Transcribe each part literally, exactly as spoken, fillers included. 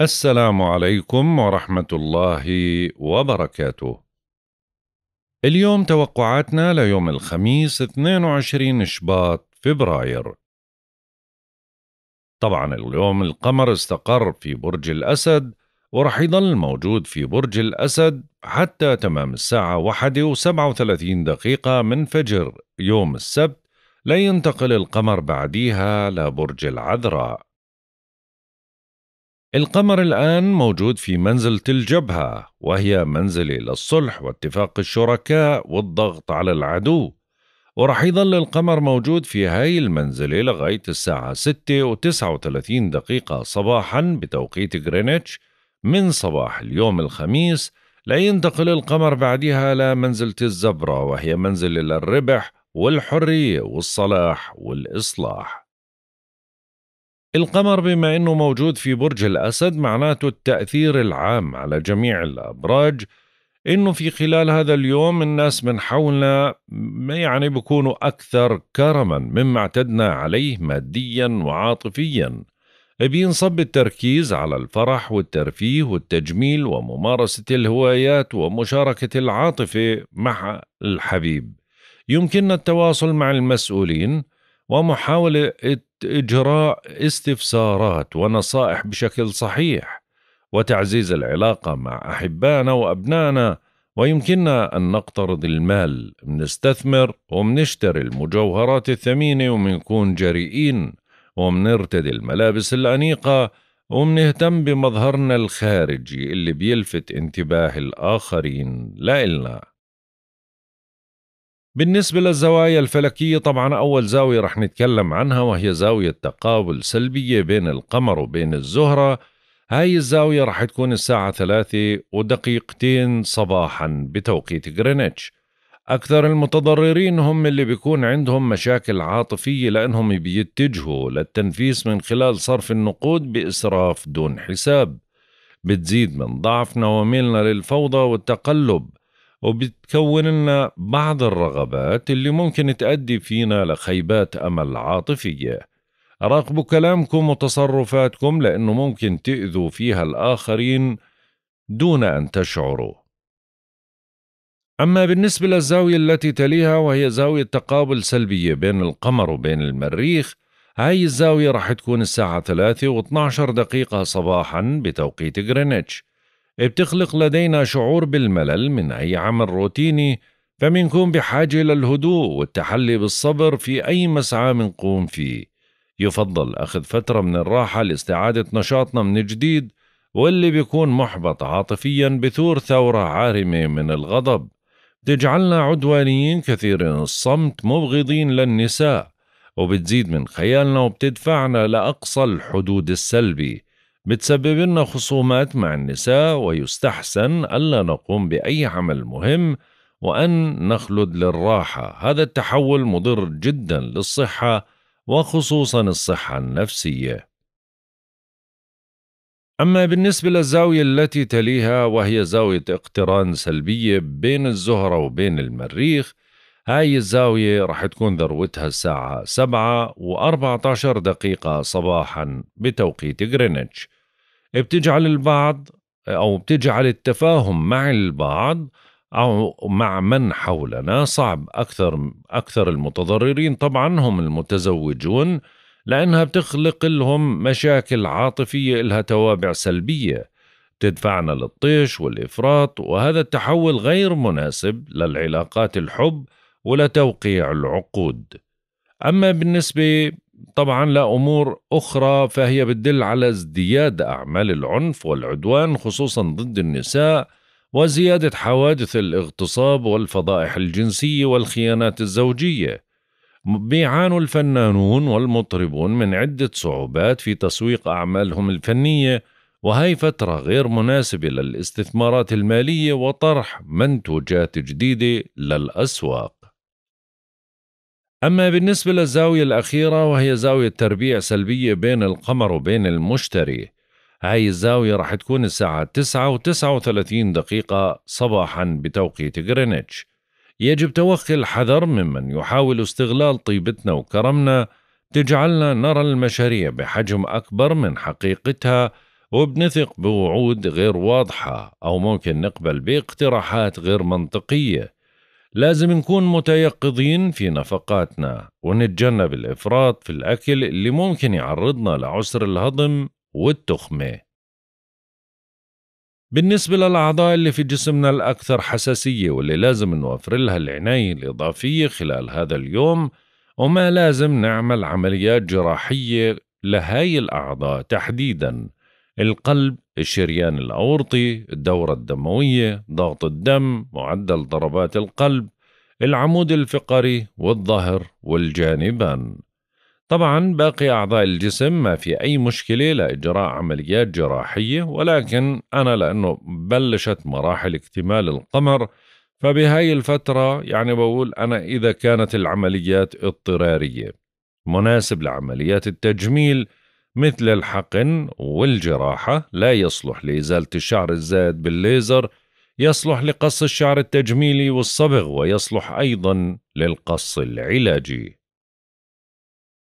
السلام عليكم ورحمة الله وبركاته. اليوم توقعاتنا ليوم الخميس اثنين وعشرين شباط فبراير. طبعا اليوم القمر استقر في برج الأسد ورح يضل موجود في برج الأسد حتى تمام الساعة واحدة وسبعة وثلاثين دقيقة من فجر يوم السبت، لينتقل القمر بعديها لبرج العذراء. القمر الآن موجود في منزلة الجبهة، وهي منزلة للصلح واتفاق الشركاء والضغط على العدو، ورح يظل القمر موجود في هاي المنزلة لغاية الساعة ستة وتسعة وثلاثين دقيقة صباحا بتوقيت غرينتش من صباح اليوم الخميس، لينتقل القمر بعدها لمنزلة الزبرة، وهي منزلة للربح والحرية والصلاح والإصلاح. القمر بما أنه موجود في برج الأسد، معناته التأثير العام على جميع الأبراج أنه في خلال هذا اليوم الناس من حولنا يعني بيكونوا أكثر كرما مما اعتدنا عليه ماديا وعاطفيا. بينصب التركيز على الفرح والترفيه والتجميل وممارسة الهوايات ومشاركة العاطفة مع الحبيب. يمكننا التواصل مع المسؤولين ومحاولة إجراء استفسارات ونصائح بشكل صحيح وتعزيز العلاقة مع أحبائنا وأبنائنا، ويمكننا أن نقترض المال، منستثمر ومنشتري المجوهرات الثمينة ومنكون جريئين ومنرتدي الملابس الأنيقة ومنهتم بمظهرنا الخارجي اللي بيلفت انتباه الآخرين لإلنا. بالنسبة للزوايا الفلكية، طبعا أول زاوية رح نتكلم عنها وهي زاوية تقابل سلبية بين القمر وبين الزهرة. هاي الزاوية رح تكون الساعة ثلاثة ودقيقتين صباحا بتوقيت غرينتش. أكثر المتضررين هم اللي بيكون عندهم مشاكل عاطفية، لأنهم بيتجهوا للتنفيس من خلال صرف النقود بإسراف دون حساب، بتزيد من ضعفنا وميلنا للفوضى والتقلب، وبتكون لنا بعض الرغبات اللي ممكن تؤدي فينا لخيبات أمل عاطفية. راقبوا كلامكم وتصرفاتكم لأنه ممكن تأذوا فيها الآخرين دون أن تشعروا. أما بالنسبة للزاوية التي تليها وهي زاوية تقابل سلبية بين القمر وبين المريخ، هاي الزاوية راح تكون الساعة ثلاثة واثني عشر دقيقة صباحا بتوقيت غرينتش. بتخلق لدينا شعور بالملل من أي عمل روتيني، فمنكون بحاجة للهدوء والتحلي بالصبر في أي مسعى منقوم فيه. يفضل أخذ فترة من الراحة لاستعادة نشاطنا من جديد، واللي بيكون محبط عاطفيا بثور ثورة عارمة من الغضب تجعلنا عدوانيين كثيرين الصمت مبغضين للنساء، وبتزيد من خيالنا وبتدفعنا لأقصى الحدود السلبي، بتسبب لنا خصومات مع النساء، ويستحسن ألا نقوم بأي عمل مهم وأن نخلد للراحة. هذا التحول مضر جدا للصحة وخصوصا الصحة النفسية. أما بالنسبة للزاوية التي تليها وهي زاوية اقتران سلبية بين الزهرة وبين المريخ، هاي الزاوية رح تكون ذروتها الساعة سبعة وأربعة عشر دقيقة صباحا بتوقيت غرينتش. بتجعل البعض أو بتجعل التفاهم مع البعض أو مع من حولنا صعب. أكثر, أكثر المتضررين طبعا هم المتزوجون، لأنها بتخلق لهم مشاكل عاطفية لها توابع سلبية تدفعنا للطيش والإفراط، وهذا التحول غير مناسب للعلاقات الحب ولتوقيع العقود. أما بالنسبة طبعا لأمور أخرى، فهي بتدل على ازدياد أعمال العنف والعدوان خصوصا ضد النساء، وزيادة حوادث الاغتصاب والفضائح الجنسية والخيانات الزوجية. بيعانوا الفنانون والمطربون من عدة صعوبات في تسويق أعمالهم الفنية، وهي فترة غير مناسبة للاستثمارات المالية وطرح منتوجات جديدة للأسواق. أما بالنسبة للزاوية الأخيرة وهي زاوية تربيع سلبية بين القمر وبين المشتري، هاي الزاوية راح تكون الساعة تسعة وتسعة وثلاثين دقيقة صباحا بتوقيت غرينتش. يجب توخي الحذر ممن يحاول استغلال طيبتنا وكرمنا، تجعلنا نرى المشاريع بحجم أكبر من حقيقتها وبنثق بوعود غير واضحة أو ممكن نقبل باقتراحات غير منطقية. لازم نكون متيقظين في نفقاتنا ونتجنب الإفراط في الأكل اللي ممكن يعرضنا لعسر الهضم والتخمة. بالنسبة للأعضاء اللي في جسمنا الأكثر حساسية واللي لازم نوفر لها العناية الإضافية خلال هذا اليوم، وما لازم نعمل عمليات جراحية لهاي الأعضاء تحديداً: القلب، الشريان الأورطي، الدورة الدموية، ضغط الدم، معدل ضربات القلب، العمود الفقري والظهر والجانبان. طبعا باقي أعضاء الجسم ما في أي مشكلة لإجراء عمليات جراحية، ولكن أنا لأنه بلشت مراحل اكتمال القمر فبهاي الفترة يعني بقول أنا إذا كانت العمليات اضطرارية مناسب لعمليات التجميل مثل الحقن والجراحة، لا يصلح لإزالة الشعر الزائد بالليزر، يصلح لقص الشعر التجميلي والصبغ، ويصلح أيضا للقص العلاجي.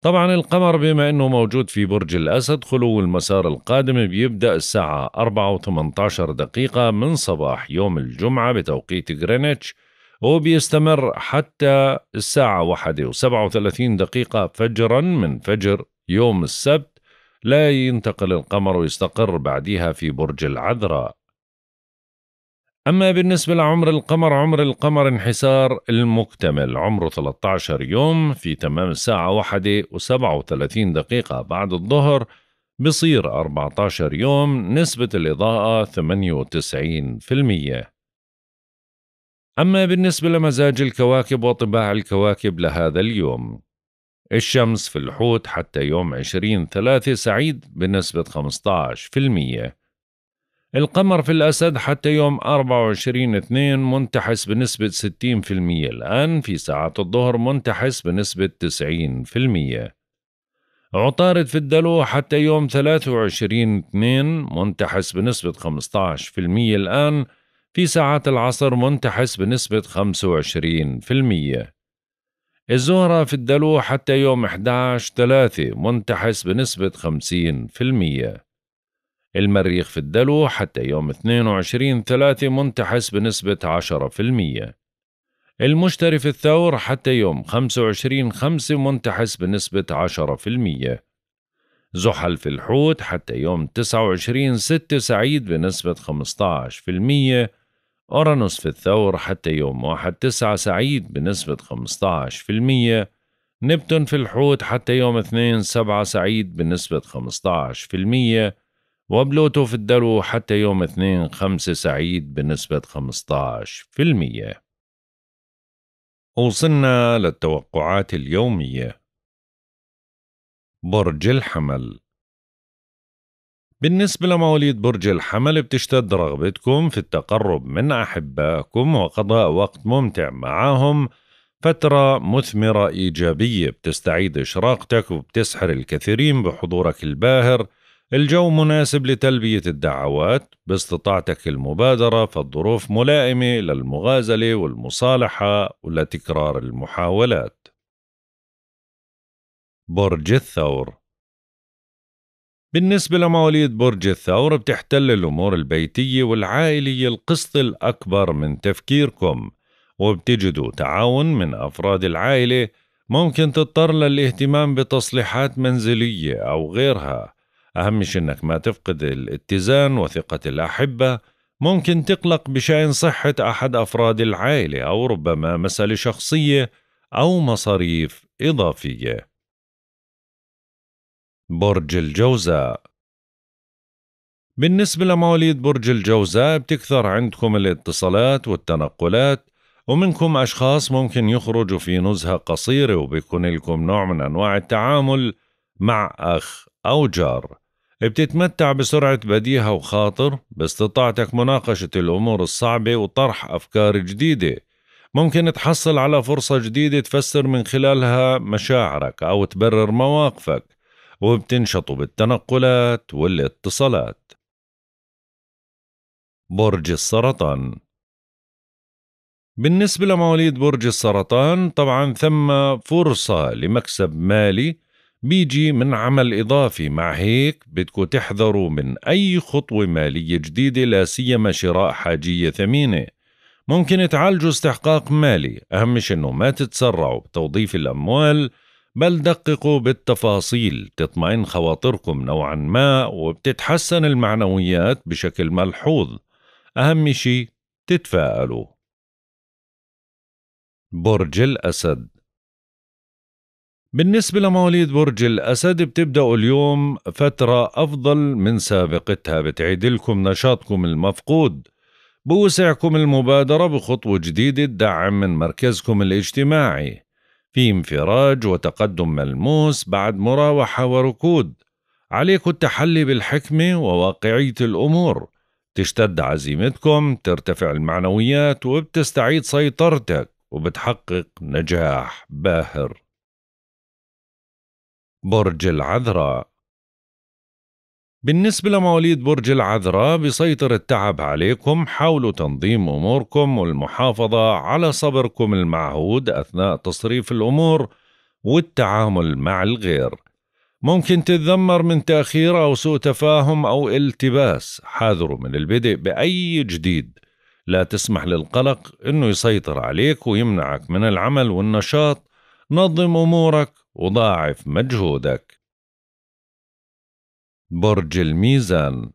طبعا القمر بما أنه موجود في برج الأسد، خلو المسار القادم بيبدأ الساعة أربعة وثمانية عشر دقيقة من صباح يوم الجمعة بتوقيت غرينتش، وبيستمر حتى الساعة واحدة وسبعة وثلاثين دقيقة فجرا من فجر يوم السبت. لا ينتقل القمر ويستقر بعدها في برج العذراء. أما بالنسبة لعمر القمر، عمر القمر انحسار المكتمل، عمره ثلاثة عشر يوم. في تمام الساعة واحدة وسبعة وثلاثين دقيقة بعد الظهر بصير أربعة عشر يوم، نسبة الإضاءة ثمانية وتسعين بالمية. أما بالنسبة لمزاج الكواكب وطباع الكواكب لهذا اليوم، الشمس في الحوت حتى يوم عشرين ثلاثة سعيد بنسبة خمسة عشر بالمية. القمر في الأسد حتى يوم أربعة وعشرين اثنين منتحس بنسبة ستين بالمية، الآن في ساعات الظهر منتحس بنسبة تسعين بالمية. عطارد في الدلو حتى يوم ثلاثة وعشرين اثنين منتحس بنسبة خمسة عشر بالمية، الآن في ساعات العصر منتحس بنسبة خمسة وعشرين بالمية. الزهرة في الدلو حتى يوم أحد عشر ثلاثة منتحس بنسبة خمسين بالمية. المريخ في الدلو حتى يوم اثنين وعشرين ثلاثة منتحس بنسبة عشرة بالمية. المشتري في الثور حتى يوم خمسة وعشرين خمسة منتحس بنسبة عشرة بالمية. زحل في الحوت حتى يوم تسعة وعشرين ستة سعيد بنسبة خمسة عشر بالمية. أورانوس في الثور حتى يوم واحد تسعة سعيد بنسبة خمسة عشر بالمية. نبتون في الحوت حتى يوم اثنين سبعة سعيد بنسبة خمسة عشر بالمية. وبلوتو في الدلو حتى يوم اثنين خمسة سعيد بنسبة خمسة عشر بالمية. وصلنا للتوقعات اليومية. برج الحمل، بالنسبة لمواليد برج الحمل بتشتد رغبتكم في التقرب من أحبائكم وقضاء وقت ممتع معهم، فترة مثمرة إيجابية بتستعيد إشراقتك وبتسحر الكثيرين بحضورك الباهر. الجو مناسب لتلبية الدعوات، باستطاعتك المبادرة فالظروف ملائمة للمغازلة والمصالحة ولتكرار المحاولات. برج الثور، بالنسبة لمواليد برج الثور بتحتل الأمور البيتية والعائلية القسط الأكبر من تفكيركم، وبتجدوا تعاون من أفراد العائلة. ممكن تضطر للاهتمام بتصليحات منزلية أو غيرها. أهم شيء إنك ما تفقد الاتزان وثقة الأحبة. ممكن تقلق بشأن صحة أحد أفراد العائلة أو ربما مسألة شخصية أو مصاريف إضافية. برج الجوزاء، بالنسبة لمواليد برج الجوزاء بتكثر عندكم الاتصالات والتنقلات، ومنكم أشخاص ممكن يخرجوا في نزهة قصيرة وبيكون لكم نوع من أنواع التعامل مع أخ أو جار. بتتمتع بسرعة بديهة وخاطر، باستطاعتك مناقشة الأمور الصعبة وطرح أفكار جديدة. ممكن تحصل على فرصة جديدة تفسر من خلالها مشاعرك أو تبرر مواقفك، وبتنشطوا بالتنقلات والاتصالات. برج السرطان، بالنسبة لمواليد برج السرطان طبعا ثم فرصة لمكسب مالي، بيجي من عمل إضافي. مع هيك بدكوا تحذروا من أي خطوة مالية جديدة، لا سيما شراء حاجية ثمينة. ممكن تعالجوا استحقاق مالي، أهم شي إنه ما تتسرعوا بتوظيف الأموال، بل دققوا بالتفاصيل، تطمئن خواطركم نوعا ما وبتتحسن المعنويات بشكل ملحوظ. أهم شي تتفائلوا. برج الأسد. بالنسبة لمواليد برج الأسد بتبدأوا اليوم فترة أفضل من سابقتها، بتعيدلكم نشاطكم المفقود، بوسعكم المبادرة بخطوة جديدة تدعم من مركزكم الاجتماعي، في انفراج وتقدم ملموس بعد مراوحة وركود. عليكم التحلي بالحكمة وواقعية الأمور، تشتد عزيمتكم، ترتفع المعنويات وبتستعيد سيطرتك وبتحقق نجاح باهر. برج العذراء. بالنسبة لمواليد برج العذراء بيسيطر التعب عليكم، حاولوا تنظيم أموركم والمحافظة على صبركم المعهود أثناء تصريف الأمور والتعامل مع الغير. ممكن تتذمر من تأخير أو سوء تفاهم أو التباس، حاذروا من البدء بأي جديد، لا تسمح للقلق إنه يسيطر عليك ويمنعك من العمل والنشاط، نظم أمورك وضاعف مجهودك. برج الميزان.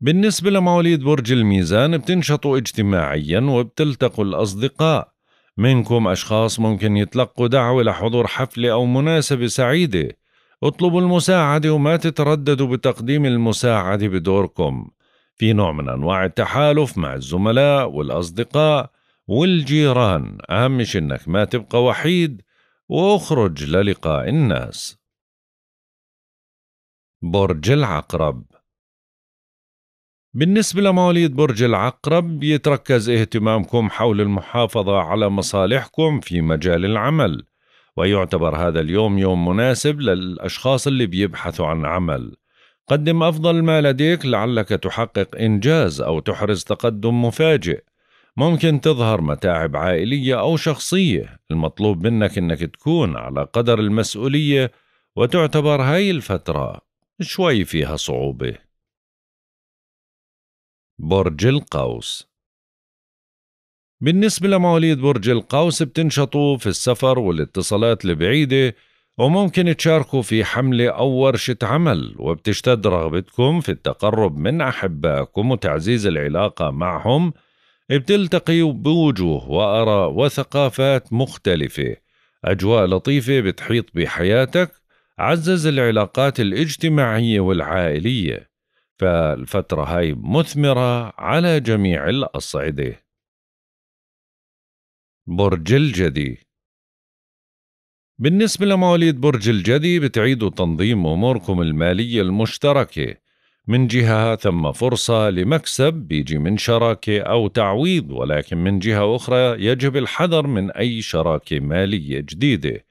بالنسبة لمواليد برج الميزان بتنشطوا اجتماعيا وبتلتقوا الأصدقاء، منكم أشخاص ممكن يتلقوا دعوة لحضور حفلة أو مناسبة سعيدة، اطلبوا المساعدة وما تترددوا بتقديم المساعدة بدوركم، في نوع من أنواع التحالف مع الزملاء والأصدقاء والجيران، أهم شي إنك ما تبقى وحيد واخرج للقاء الناس. برج العقرب. بالنسبة لمواليد برج العقرب يتركز اهتمامكم حول المحافظة على مصالحكم في مجال العمل، ويعتبر هذا اليوم يوم مناسب للأشخاص اللي بيبحثوا عن عمل. قدم أفضل ما لديك لعلك تحقق إنجاز أو تحرز تقدم مفاجئ. ممكن تظهر متاعب عائلية أو شخصية، المطلوب منك أنك تكون على قدر المسؤولية، وتعتبر هاي الفترة شوي فيها صعوبة. برج القوس. بالنسبة لمواليد برج القوس بتنشطوا في السفر والاتصالات البعيدة، وممكن تشاركوا في حملة أو ورشة عمل، وبتشتد رغبتكم في التقرب من أحبائكم وتعزيز العلاقة معهم، بتلتقي بوجوه وآراء وثقافات مختلفة، أجواء لطيفة بتحيط بحياتك، عزز العلاقات الاجتماعية والعائلية، فالفترة هاي مثمرة على جميع الأصعدة. برج الجدي. بالنسبة لمواليد برج الجدي بتعيدوا تنظيم أموركم المالية المشتركة، من جهة ثم فرصة لمكسب بيجي من شراكة أو تعويض، ولكن من جهة أخرى يجب الحذر من أي شراكة مالية جديدة.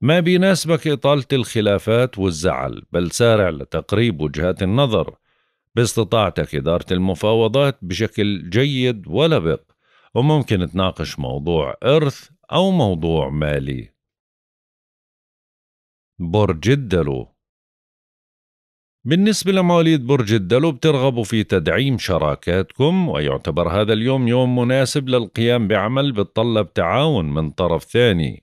ما بيناسبك إطالة الخلافات والزعل، بل سارع لتقريب وجهات النظر، باستطاعتك إدارة المفاوضات بشكل جيد ولبق، وممكن تناقش موضوع إرث أو موضوع مالي. برج الدلو. بالنسبة لمواليد برج الدلو بترغبوا في تدعيم شراكاتكم، ويعتبر هذا اليوم يوم مناسب للقيام بعمل بتطلب تعاون من طرف ثاني،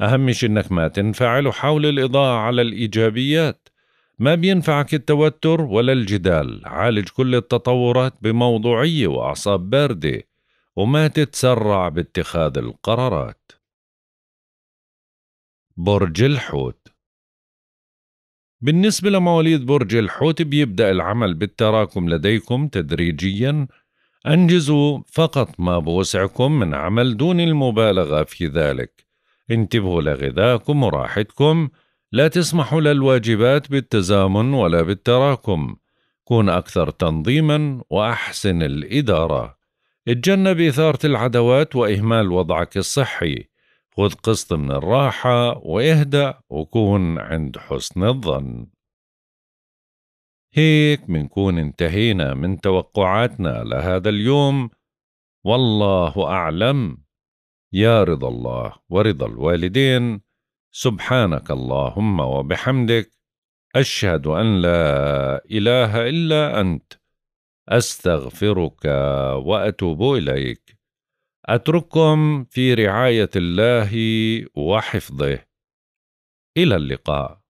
أهم شي إنك ما تنفعل وحاول الإضاءة على الإيجابيات، ما بينفعك التوتر ولا الجدال، عالج كل التطورات بموضوعية وأعصاب باردة، وما تتسرع باتخاذ القرارات. برج الحوت. بالنسبة لمواليد برج الحوت بيبدأ العمل بالتراكم لديكم تدريجياً، أنجزوا فقط ما بوسعكم من عمل دون المبالغة في ذلك، انتبهوا لغذاكم وراحتكم، لا تسمحوا للواجبات بالتزامن ولا بالتراكم، كون أكثر تنظيماً وأحسن الإدارة، اتجنب إثارة العدوات وإهمال وضعك الصحي، خذ قسط من الراحة واهدأ وكون عند حسن الظن. هيك منكون انتهينا من توقعاتنا لهذا اليوم، والله أعلم. يا رضا الله ورضا الوالدين، سبحانك اللهم وبحمدك، أشهد أن لا إله إلا أنت، أستغفرك وأتوب إليك. أترككم في رعاية الله وحفظه، إلى اللقاء.